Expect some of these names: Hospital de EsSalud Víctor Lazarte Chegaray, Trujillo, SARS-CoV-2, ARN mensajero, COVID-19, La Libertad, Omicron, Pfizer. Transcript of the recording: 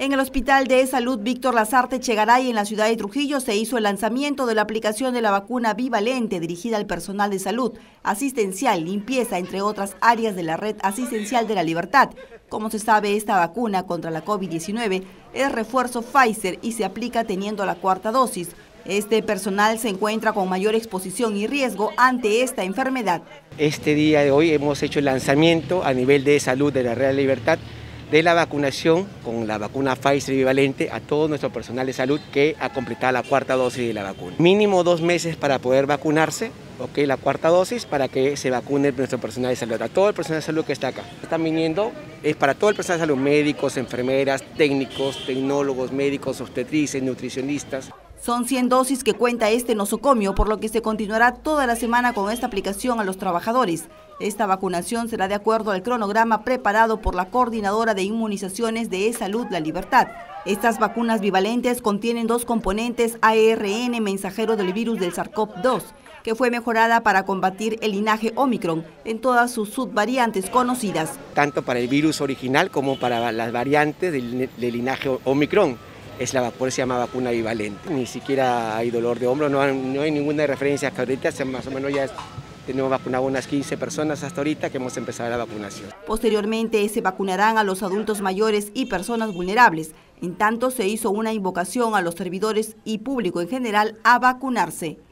En el Hospital de EsSalud Víctor Lazarte Chegaray en la ciudad de Trujillo se hizo el lanzamiento de la aplicación de la vacuna bivalente dirigida al personal de salud, asistencial, limpieza, entre otras áreas de la red asistencial de La Libertad. Como se sabe, esta vacuna contra la COVID-19 es refuerzo Pfizer y se aplica teniendo la cuarta dosis. Este personal se encuentra con mayor exposición y riesgo ante esta enfermedad. Este día de hoy hemos hecho el lanzamiento a nivel de salud de la red Libertad de la vacunación con la vacuna Pfizer bivalente a todo nuestro personal de salud que ha completado la cuarta dosis de la vacuna. Mínimo 2 meses para poder vacunarse, la cuarta dosis, para que se vacune nuestro personal de salud, a todo el personal de salud que está acá. Están viniendo, es para todo el personal de salud, médicos, enfermeras, técnicos, tecnólogos, médicos, obstetrices, nutricionistas. Son 100 dosis que cuenta este nosocomio, por lo que se continuará toda la semana con esta aplicación a los trabajadores. Esta vacunación será de acuerdo al cronograma preparado por la Coordinadora de Inmunizaciones de EsSalud La Libertad. Estas vacunas bivalentes contienen 2 componentes ARN mensajero del virus del SARS-CoV-2, que fue mejorada para combatir el linaje Omicron en todas sus subvariantes conocidas. Tanto para el virus original como para las variantes del linaje Omicron. Por eso se llama vacuna bivalente. Ni siquiera hay dolor de hombro, no hay ninguna referencia hasta ahorita, más o menos ya tenemos vacunado unas 15 personas hasta ahorita que hemos empezado la vacunación. Posteriormente se vacunarán a los adultos mayores y personas vulnerables. En tanto, se hizo una invocación a los servidores y público en general a vacunarse.